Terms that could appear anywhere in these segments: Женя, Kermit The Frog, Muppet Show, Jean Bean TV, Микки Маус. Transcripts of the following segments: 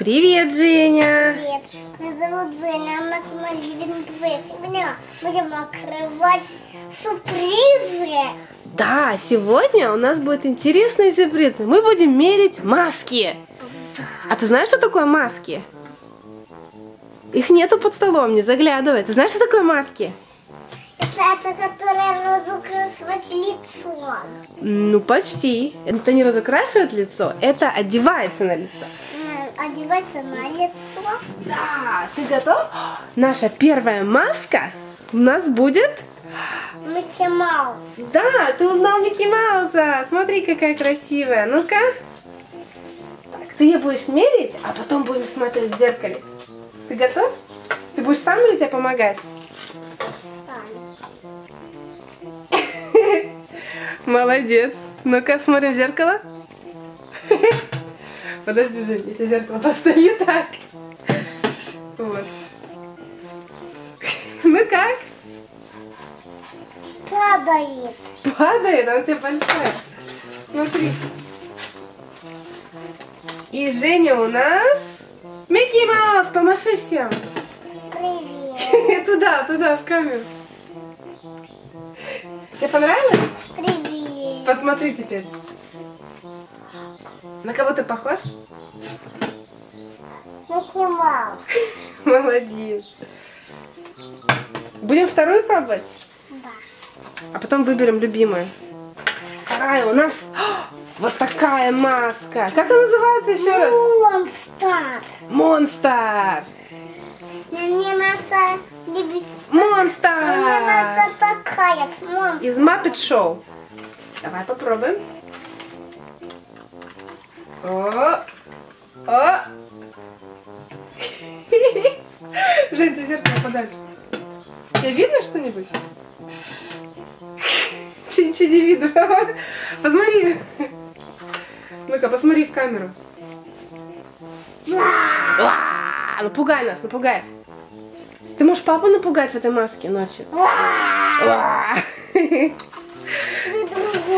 Привет, Женя! Привет! Меня зовут Женя, она канал Jean Bean TV. Сегодня будем открывать сюрпризы. Да, сегодня у нас будет интересный сюрприз. Мы будем мерить маски. Да. А ты знаешь, что такое маски? Их нету под столом, не заглядывай. Ты знаешь, что такое маски? Это которая разукрашивает лицо. Ну, почти. Это не разукрашивает лицо, это одевается на лицо. Одевается на лицо. Да, ты готов? Наша первая маска у нас будет... Микки Маус. Да, ты узнал Микки Мауса. Смотри, какая красивая. Ну-ка. Ты ее будешь мерить, а потом будем смотреть в зеркале. Ты готов? Ты будешь сам или тебе помогать? Сам. Молодец. Ну-ка, смотри в зеркало. Подожди, Жень, я тебе зеркало поставлю так. Вот. Ну как? Падает. Падает? А у тебя большая. Смотри. И Женя у нас... Микки Маус, помаши всем. Привет. Туда, туда, в камеру. Тебе понравилось? Привет. Посмотри теперь. На кого ты похож? Микки Маус. Молодец. Будем вторую пробовать? Да. А потом выберем любимую. Вторая у нас вот такая маска. Как она называется еще раз? Монстр. Монстр. Монстр. Такая монстр. Из Muppet Show. Давай попробуем. О! О! Жень, ты зеркало подальше. Тебе видно что-нибудь? Тебе ничего не видно. Посмотри. Ну-ка, посмотри в камеру. Напугай нас, напугай. Ты можешь папу напугать в этой маске ночью.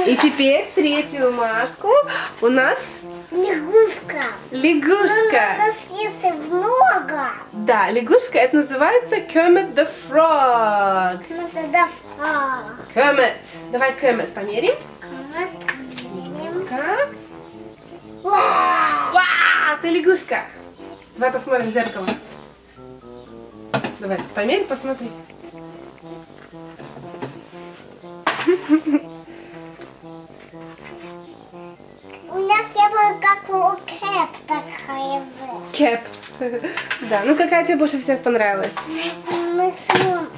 И теперь третью маску у нас... Лягушка. Лягушка. У нас есть много. Да, лягушка, это называется Kermit The Frog. Kermit. Давай Kermit померим. Как? Вау, ты лягушка. Давай посмотрим в зеркало. Давай, померь, посмотри. У меня тема как у Кэп такая. Кэп. Да, ну какая тебе больше всех понравилась? Мы с монстром.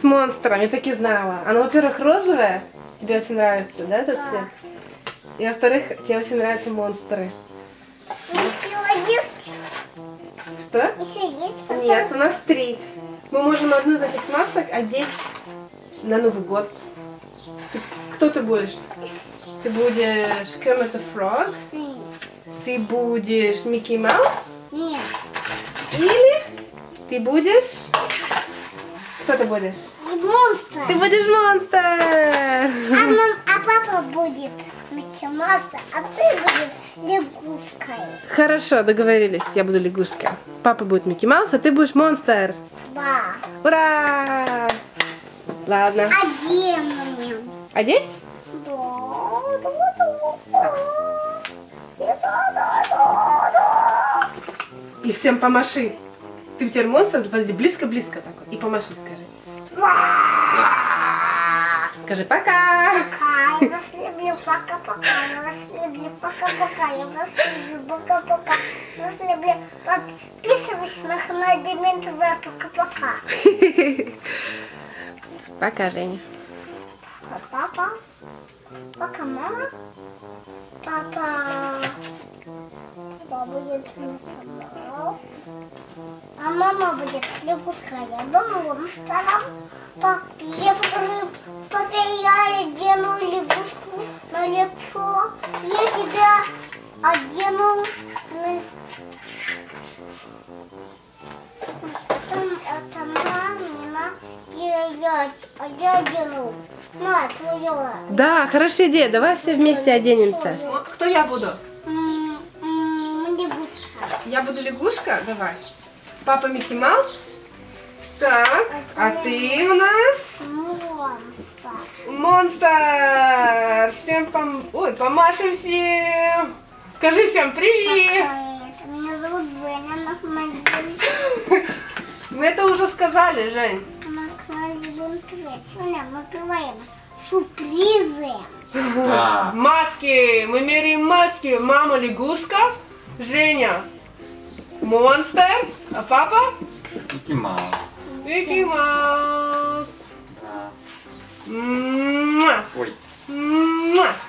С монстром, я так и знала. Она, во-первых, розовая. Тебе очень нравится, да, этот цвет? И, во-вторых, тебе очень нравятся монстры. Еще есть? Что? Еще есть? Потом... Нет, у нас три. Мы можем одну из этих масок одеть на Новый год. Ты, кто ты будешь? Ты будешь Kermit the Frog? Нет. Ты будешь Микки Маус? Нет. Или ты будешь... Кто ты будешь? Монстр. Ты будешь монстр. А папа будет Микки Мауса, а ты будешь лягушкой. Хорошо, договорились, я буду лягушкой. Папа будет Микки Маус, а ты будешь монстр. Да. Ура! Ладно. Одень мне. Одеть? И всем помаши. Ты теперь монстр, подойди близко-близко так вот. И помаши, скажи. Скажи пока. Пока, я вас люблю, пока-пока, я вас люблю, пока-пока, я вас люблю, пока-пока, я вас люблю. Подписывайся на канал Jean Bean TV, пока-пока. Пока, Женя. Пока, папа. Пока, мама. Папа. Папа будет монстром. А мама будет лягушкой. Я дома монстром. Папа, я одену лягушку на лицо. Я тебя одену на... Потом это мамина. Я одену. Мама, твоя. Да, хорошая идея. Давай все вместе оденемся. Кто я буду? Я Я буду лягушка, давай. Папа Микки Маус. Так, а ты у нас? Монстр. Монстр. Всем помашем всем. Скажи всем привет. Меня зовут Женя, мы это уже сказали, Жень. Мы открываем сюрпризы. Да. Маски. Мы меряем маски. Мама лягушка, Женя монстр, а папа? Микки Маус. Микки Маус. Ой.